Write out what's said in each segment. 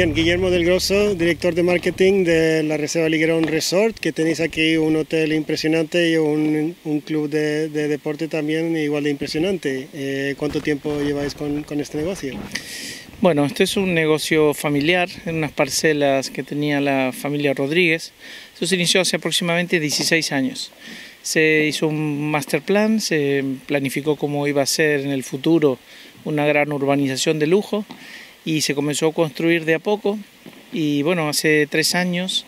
Bien, Guillermo del Grosso, director de marketing de la Reserva del Higuerón Resort, que tenéis aquí un hotel impresionante y un club de deporte también igual de impresionante. ¿Cuánto tiempo lleváis con este negocio? Bueno, este es un negocio familiar, en unas parcelas que tenía la familia Rodríguez. Eso se inició hace aproximadamente 16 años. Se hizo un master plan, se planificó cómo iba a ser en el futuro una gran urbanización de lujo, y se comenzó a construir de a poco. Y bueno, hace 3 años,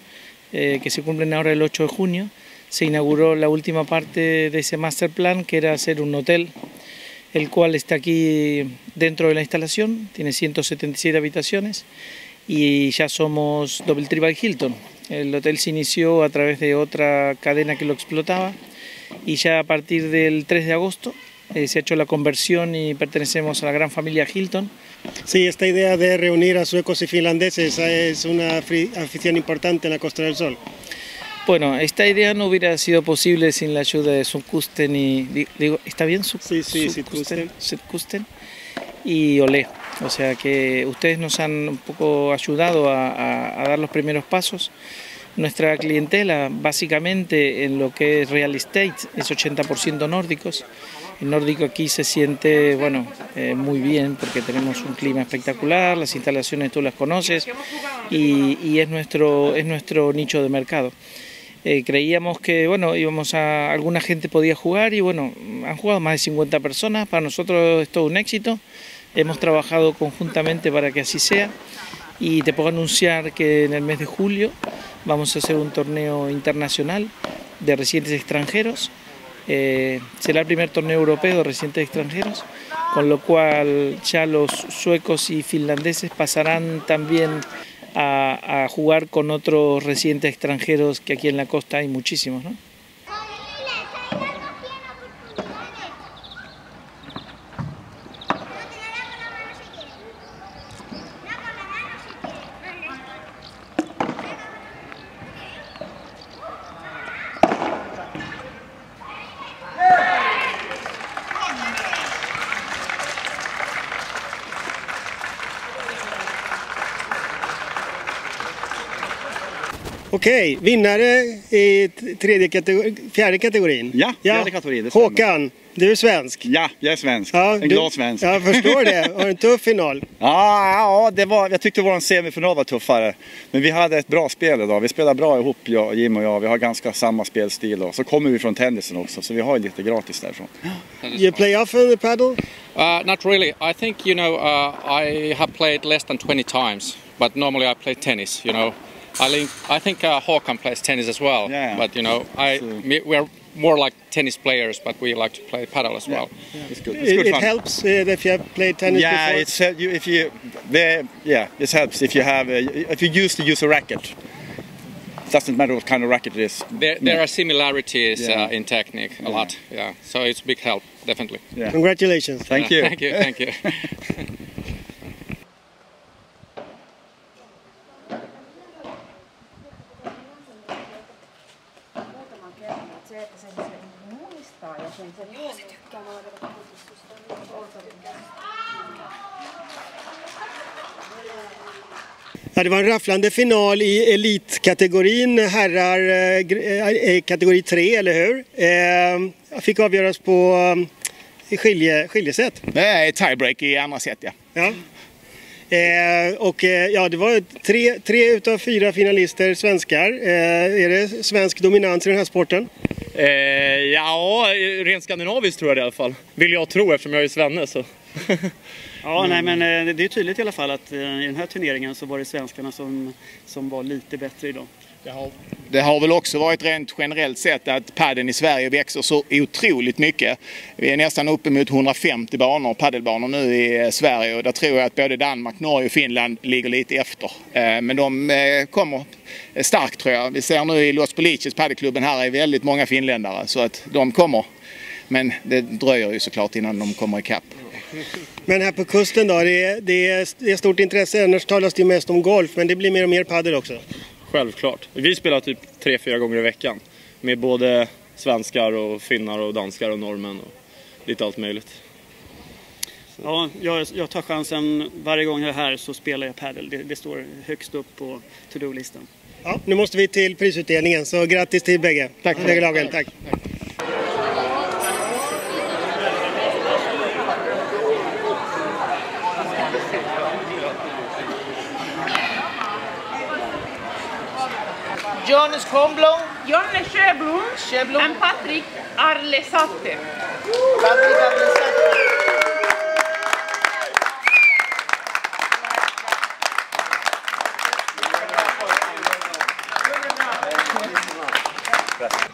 que se cumplen ahora el 8 de junio, se inauguró la última parte de ese master plan, que era hacer un hotel, el cual está aquí dentro de la instalación, tiene 177 habitaciones y ya somos Double Tree by Hilton. El hotel se inició a través de otra cadena que lo explotaba, y ya a partir del 3 de agosto se ha hecho la conversión y pertenecemos a la gran familia Hilton. Sí, esta idea de reunir a suecos y finlandeses es una afición importante en la Costa del Sol. Bueno, esta idea no hubiera sido posible sin la ayuda de Sydkusten y... Digo, ¿está bien? Sí, sí, Sydkusten y Olé. O sea que ustedes nos han un poco ayudado a dar los primeros pasos. Nuestra clientela, básicamente en lo que es real estate, es 80% nórdicos. El nórdico aquí se siente, bueno, muy bien, porque tenemos un clima espectacular, las instalaciones tú las conoces, y es nuestro nicho de mercado. Creíamos que, bueno, íbamos a... alguna gente podía jugar, y bueno, han jugado más de 50 personas. Para nosotros es todo un éxito. Hemos trabajado conjuntamente para que así sea, y te puedo anunciar que en el mes de julio vamos a hacer un torneo internacional de residentes extranjeros. Será el primer torneo europeo de residentes extranjeros, con lo cual ya los suecos y finlandeses pasarán también a jugar con otros residentes extranjeros, que aquí en la costa hay muchísimos, ¿no? Okej, vinnare i fjärde kategorin. Ja, fjärde kategorin. Håkan, du är svensk. Ja, jag är svensk. Ja, en glad svensk. Jag förstår det. Och en tuff final. Ja, det var, jag tyckte vår semifinal var tuffare. Men vi hade ett bra spel idag. Vi spelar bra ihop, jag, Jimmy och jag. Vi har ganska samma spelstil. Och så kommer vi från tennisen också. Så vi har lite gratis därifrån. You play often the paddle? Not really. I think, you know, I have played less than 20 times. But normally I play tennis, you know. I think Håkan plays tennis as well, yeah. But you know, we're more like tennis players, but we like to play paddle as well. Yeah. It's good. It's good fun. It helps if you have played tennis before. It helps if you have if you used to use a racket. It doesn't matter what kind of racket it is. There are similarities in technique a lot. Yeah, so it's a big help, definitely. Yeah. Congratulations. Thank you. Thank you. Thank you. Ja, det var en rafflande final i elitkategorin, herrar kategori 3, eller hur? Fick avgöras på skiljesätt. Nej, tiebreak i andra set, ja. Och ja, det var tre utav 4 finalister svenskar. Är det svensk dominans i den här sporten? Ja, rent skandinaviskt tror jag det i alla fall. Vill jag tro, eftersom jag är svenne så. Ja, nej, men det är tydligt i alla fall att i den här turneringen så var det svenskarna som var lite bättre idag. Det har väl också varit rent generellt sett att padden i Sverige växer så otroligt mycket. Vi är nästan uppemot 150 banor, paddelbanor nu i Sverige, och där tror jag att både Danmark, Norge och Finland ligger lite efter. Men de kommer starkt, tror jag. Vi ser nu i Los Polices, paddelklubben här, är väldigt många finländare, så att de kommer. Men det dröjer ju såklart innan de kommer i kapp. Men här på kusten då, det är stort intresse, annars talas det mest om golf, men det blir mer och mer paddel också. Självklart. Vi spelar typ 3-4 gånger i veckan med både svenskar och finnar och danskar och norrmän och lite allt möjligt. Ja, jag tar chansen. Varje gång jag är här så spelar jag padel. Det står högst upp på to-do-listan. Ja, nu måste vi till prisutdelningen, så grattis till bägge. Tack, bägge lagen. Tack. Jonas Comblon, Jonas Comblon and Patrick Arlesatte. Patrick Arlesatte. Gracias.